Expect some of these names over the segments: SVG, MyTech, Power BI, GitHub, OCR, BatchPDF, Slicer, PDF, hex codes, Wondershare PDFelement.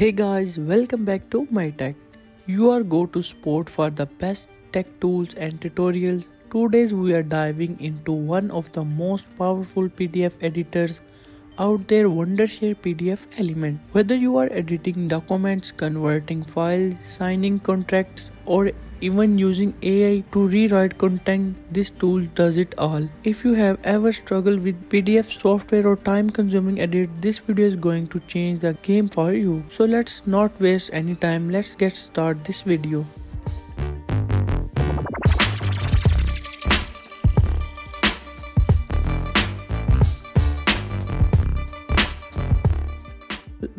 Hey guys, welcome back to MyTech, your go-to spot for the best tech tools and tutorials. Today we are diving into one of the most powerful PDF editors out there, Wondershare PDFelement. Whether you are editing documents, converting files, signing contracts, or even using AI to rewrite content, this tool does it all. If you have ever struggled with PDF software or time-consuming edit, this video is going to change the game for you. So let's not waste any time, let's get started this video.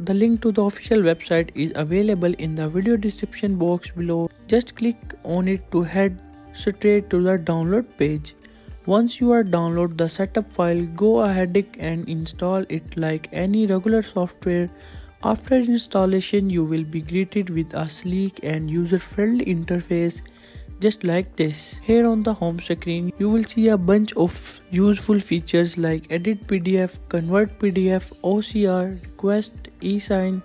The link to the official website is available in the video description box below. Just click on it to head straight to the download page. Once you are download the setup file, go ahead and install it like any regular software. After installation, you will be greeted with a sleek and user-friendly interface just like this. Here on the home screen, you will see a bunch of useful features like edit PDF, convert PDF, OCR, request, e-sign,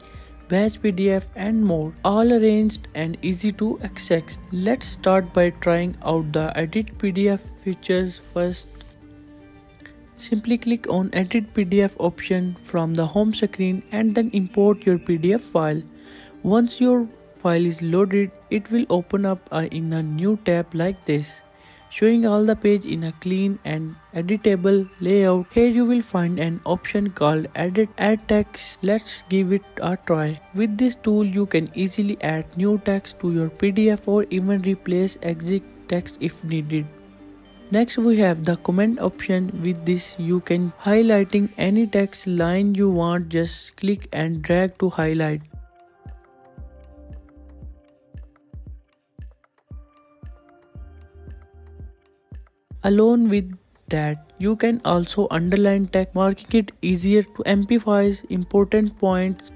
batch PDF and more, all arranged and easy to access. Let's start by trying out the edit PDF features first. Simply click on edit PDF option from the home screen and then import your PDF file. Once your file is loaded, it will open up in a new tab like this, showing all the page in a clean and editable layout. Here you will find an option called add text. Let's give it a try. With this tool, you can easily add new text to your PDF or even replace existing text if needed. Next we have the comment option. With this you can highlighting any text line you want. Just click and drag to highlight. Along with that, you can also underline text, making it easier to emphasize important points.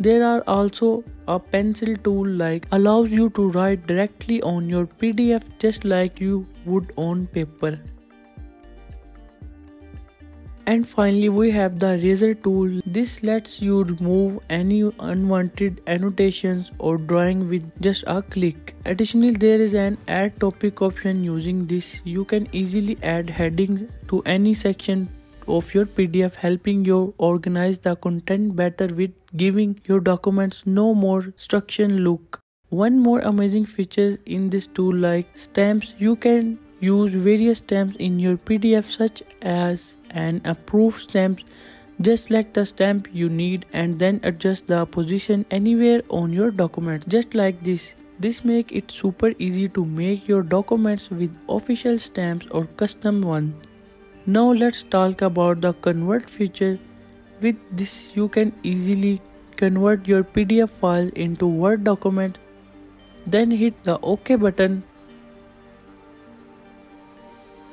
There are also a pencil tool like allows you to write directly on your PDF just like you would on paper. And finally we have the eraser tool. This lets you remove any unwanted annotations or drawing with just a click. Additionally, there is an add topic option. Using this, you can easily add headings to any section of your PDF, helping you organize the content better with giving your documents no more structured look. One more amazing feature in this tool like stamps. You can use various stamps in your PDF such as an approved stamp. Just select the stamp you need and then adjust the position anywhere on your document just like this. This makes it super easy to make your documents with official stamps or custom one. Now let's talk about the convert feature. With this you can easily convert your PDF files into Word document. Then hit the OK button.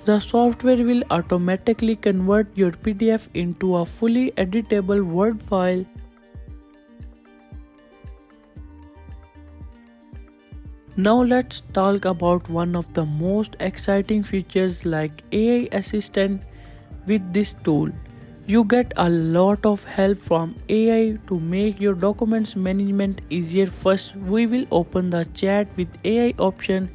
The software will automatically convert your PDF into a fully editable Word file. Now let's talk about one of the most exciting features like AI assistant. With this tool, you get a lot of help from AI to make your documents management easier. First, we will open the chat with AI option.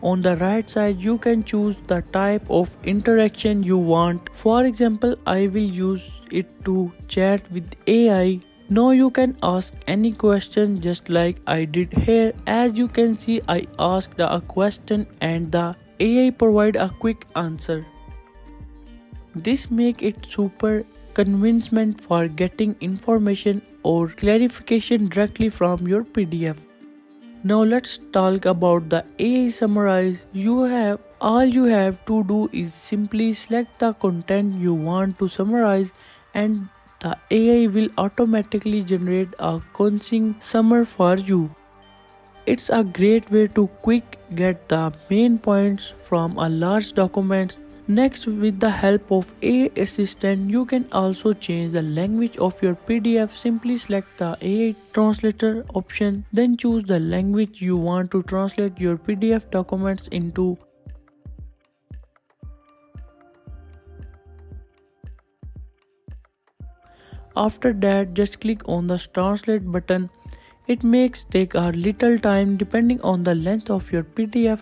On the right side, you can choose the type of interaction you want. For example, I will use it to chat with AI. Now you can ask any question just like I did here. As you can see, I asked a question and the AI provide a quick answer. This makes it super convincing for getting information or clarification directly from your PDF. Now let's talk about the AI summarize. All you have to do is simply select the content you want to summarize and the AI will automatically generate a concise summary for you. It's a great way to quick get the main points from a large document. Next, with the help of AI assistant, you can also change the language of your PDF. Simply select the AI translator option, then choose the language you want to translate your PDF documents into. After that, just click on the translate button. It may take a little time depending on the length of your PDF.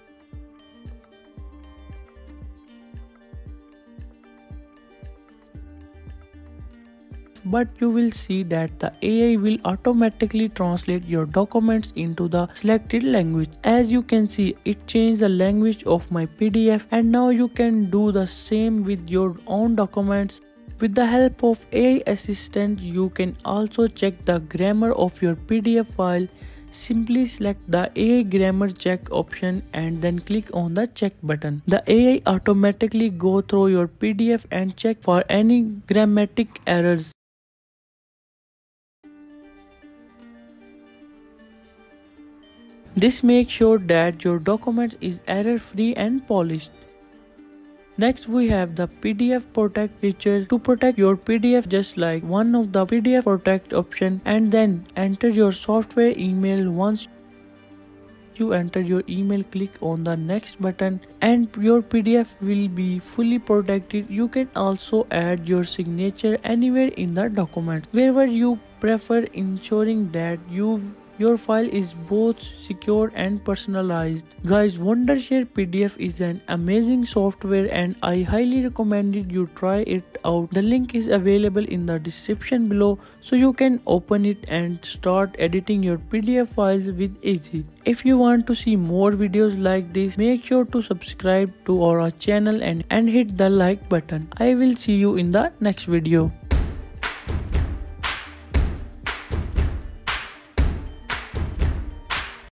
But you will see that the AI will automatically translate your documents into the selected language. As you can see, it changed the language of my PDF, and now you can do the same with your own documents. With the help of AI assistant, you can also check the grammar of your PDF file. Simply select the AI grammar check option and then click on the check button. The AI automatically go through your PDF and check for any grammatical errors. This makes sure that your document is error-free and polished. Next, we have the PDF Protect feature. To protect your PDF, just like one of the PDF Protect option and then enter your software email. Once you enter your email, click on the next button and your PDF will be fully protected. You can also add your signature anywhere in the document, wherever you prefer, ensuring that your file is both secure and personalized. Guys, Wondershare PDF is an amazing software and I highly recommend you try it out. The link is available in the description below, so you can open it and start editing your PDF files with ease. If you want to see more videos like this, make sure to subscribe to our channel and hit the like button. I will see you in the next video.